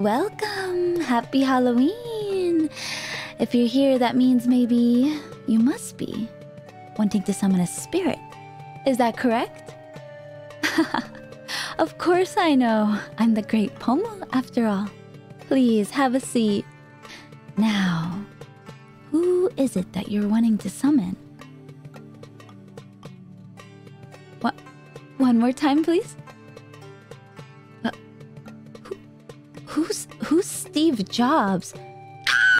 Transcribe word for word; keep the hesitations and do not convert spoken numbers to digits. Welcome! Happy Halloween! If you're here, that means maybe you must be wanting to summon a spirit. Is that correct? Of course I know. I'm the Great Pomu, after all. Please, have a seat. Now, who is it that you're wanting to summon? What? One more time, please? Uh, who, who's, who's Steve Jobs?